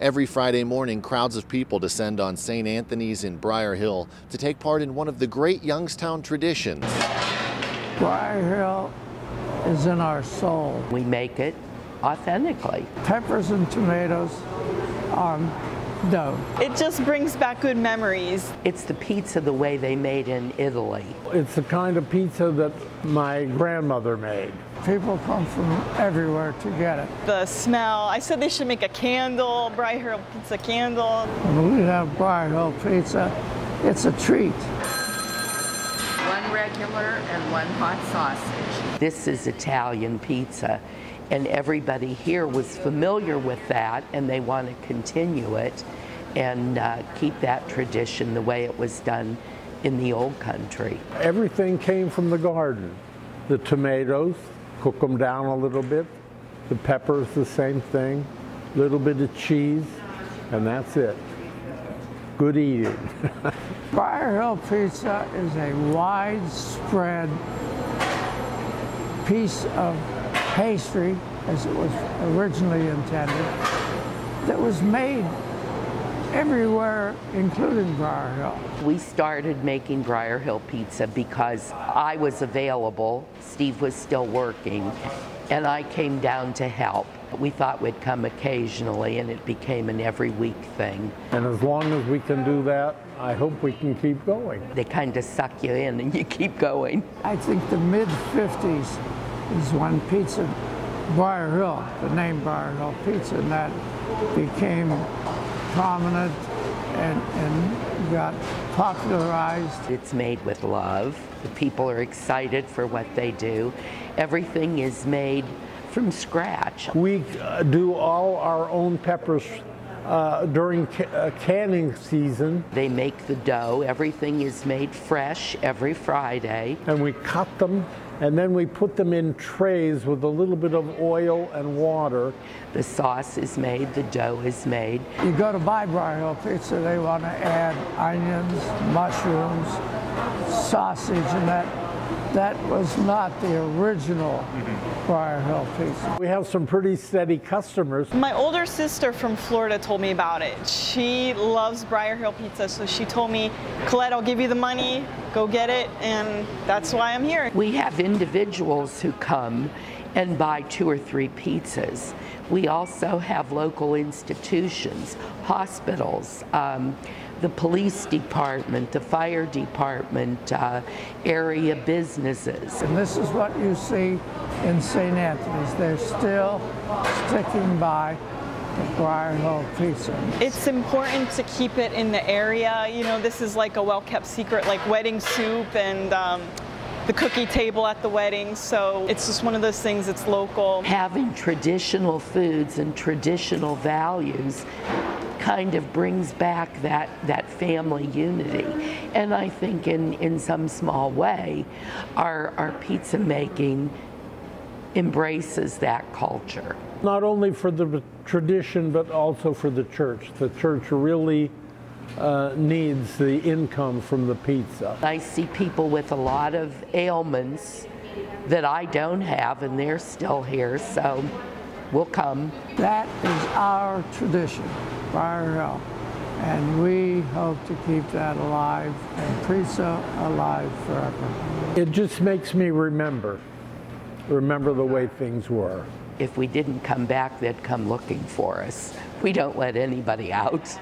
Every Friday morning, crowds of people descend on St. Anthony's in Brier Hill to take part in one of the great Youngstown traditions. Brier Hill is in our soul. We make it authentically. Peppers and tomatoes on dough. It just brings back good memories. It's the pizza the way they made in Italy. It's the kind of pizza that my grandmother made. People come from everywhere to get it. The smell. I said they should make a candle, Brier Hill Pizza candle. When we have Brier Hill Pizza, it's a treat. One regular and one hot sausage. This is Italian pizza, and everybody here was familiar with that, and they want to continue it and keep that tradition the way it was done in the old country. Everything came from the garden. The tomatoes, cook them down a little bit. The peppers, the same thing. A little bit of cheese, and that's it. Good eating. Brier Hill Pizza is a widespread piece of pastry, as it was originally intended, that was made everywhere, including Brier Hill. We started making Brier Hill Pizza because I was available, Steve was still working, and I came down to help. We thought we'd come occasionally, and it became an every week thing. And as long as we can do that, I hope we can keep going. They kind of suck you in and you keep going. I think the mid-50s is when pizza, Brier Hill, the name Brier Hill Pizza, and that became prominent and got popularized. It's made with love. The people are excited for what they do. Everything is made from scratch. We do all our own peppers during canning season. They make the dough. Everything is made fresh every Friday. And we cut them, and then we put them in trays with a little bit of oil and water. The sauce is made, the dough is made. You go to buy Brier Hill Pizza, they want to add onions, mushrooms, sausage, and that was not the original Brier Hill Pizza. We have some pretty steady customers. My older sister from Florida told me about it. She loves Brier Hill Pizza, so she told me, Colette, I'll give you the money, go get it, and that's why I'm here. We have individuals who come and buy 2 or 3 pizzas. We also have local institutions, hospitals, the police department, the fire department, area businesses. And this is what you see in St. Anthony's. They're still sticking by the Brier Hill Pizza. It's important to keep it in the area. You know, this is like a well-kept secret, like wedding soup and the cookie table at the wedding, so it's just one of those things that's local. Having traditional foods and traditional values kind of brings back that family unity. And I think in some small way, our pizza making embraces that culture. Not only for the tradition, but also for the church. The church really needs the income from the pizza. I see people with a lot of ailments that I don't have, and they're still here, so we'll come. That is our tradition, Brier Hill, and we hope to keep that alive and pizza alive forever. It just makes me remember the way things were. If we didn't come back, they'd come looking for us. We don't let anybody out.